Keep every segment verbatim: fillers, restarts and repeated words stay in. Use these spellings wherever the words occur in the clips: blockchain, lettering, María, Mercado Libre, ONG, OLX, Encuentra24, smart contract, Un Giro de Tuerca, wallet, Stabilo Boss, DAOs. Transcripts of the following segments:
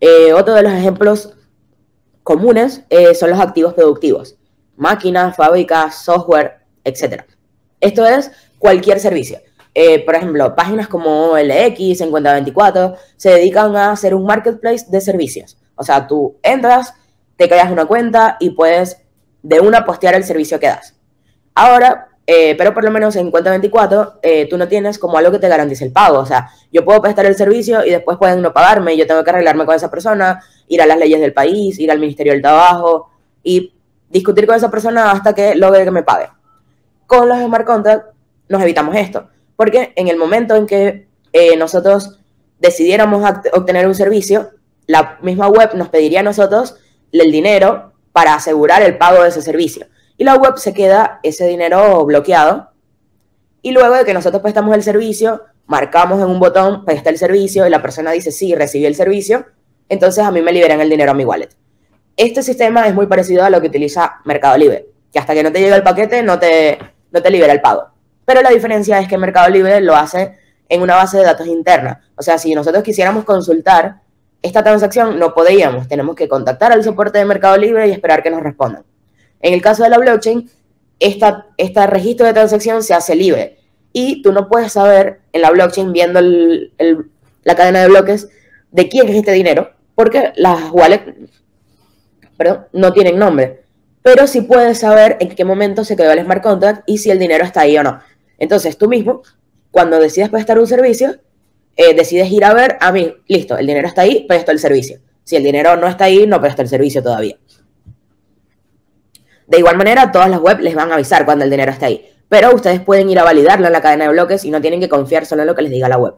Eh, otro de los ejemplos comunes eh, son los activos productivos, máquinas, fábricas, software, etcétera. Esto es cualquier servicio. Eh, por ejemplo, páginas como O L X, Encuentra veinticuatro, se dedican a hacer un marketplace de servicios. O sea, tú entras, te creas una cuenta y puedes de una postear el servicio que das. Ahora, eh, pero por lo menos en Encuentra veinticuatro, eh, tú no tienes como algo que te garantice el pago. O sea, yo puedo prestar el servicio y después pueden no pagarme y yo tengo que arreglarme con esa persona, ir a las leyes del país, ir al Ministerio del Trabajo y discutir con esa persona hasta que logre que me pague. Con los smart contracts nos evitamos esto, porque en el momento en que eh, nosotros decidiéramos obtener un servicio, la misma web nos pediría a nosotros el dinero para asegurar el pago de ese servicio. Y la web se queda ese dinero bloqueado. Y luego de que nosotros prestamos el servicio, marcamos en un botón, presta el servicio, y la persona dice, sí, recibí el servicio, entonces a mí me liberan el dinero a mi wallet. Este sistema es muy parecido a lo que utiliza Mercado Libre, que hasta que no te llega el paquete no te, no te libera el pago. Pero la diferencia es que Mercado Libre lo hace en una base de datos interna. O sea, si nosotros quisiéramos consultar esta transacción, no podíamos. Tenemos que contactar al soporte de Mercado Libre y esperar que nos respondan. En el caso de la blockchain, esta, este registro de transacción se hace libre. Y tú no puedes saber en la blockchain, viendo el, el, la cadena de bloques, de quién es este dinero, porque las wallets perdón, no tienen nombre. Pero sí puedes saber en qué momento se creó el smart contract y si el dinero está ahí o no. Entonces, tú mismo, cuando decides prestar un servicio, eh, decides ir a ver, a mí, listo, el dinero está ahí, presto el servicio. Si el dinero no está ahí, no presto el servicio todavía. De igual manera, todas las webs les van a avisar cuando el dinero está ahí. Pero ustedes pueden ir a validarlo en la cadena de bloques y no tienen que confiar solo en lo que les diga la web.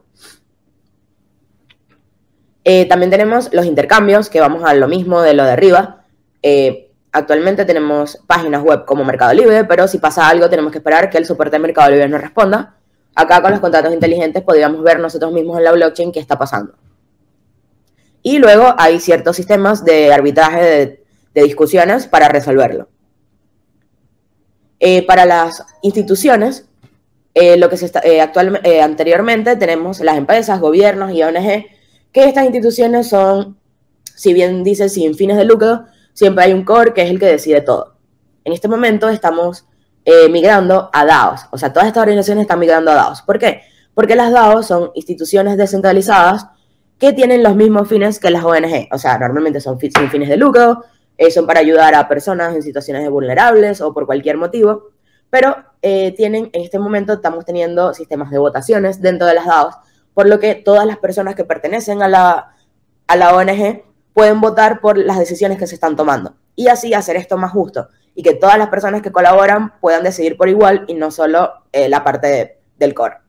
Eh, también tenemos los intercambios, que vamos a lo mismo de lo de arriba. Eh, Actualmente tenemos páginas web como Mercado Libre, pero si pasa algo tenemos que esperar que el soporte de Mercado Libre nos responda. Acá con los contratos inteligentes podríamos ver nosotros mismos en la blockchain qué está pasando. Y luego hay ciertos sistemas de arbitraje de, de discusiones para resolverlo. Eh, para las instituciones, eh, lo que se está, eh, actual, eh, anteriormente tenemos las empresas, gobiernos y O N G, que estas instituciones son, si bien dicen sin fines de lucro, siempre hay un core que es el que decide todo. En este momento estamos eh, migrando a daos. O sea, todas estas organizaciones están migrando a daos. ¿Por qué? Porque las daos son instituciones descentralizadas que tienen los mismos fines que las O N G. O sea, normalmente son fin, sin fines de lucro, eh, son para ayudar a personas en situaciones vulnerables o por cualquier motivo. Pero eh, tienen, en este momento estamos teniendo sistemas de votaciones dentro de las daos, por lo que todas las personas que pertenecen a la, a la O N G pueden votar por las decisiones que se están tomando y así hacer esto más justo y que todas las personas que colaboran puedan decidir por igual y no solo eh, la parte de, del core.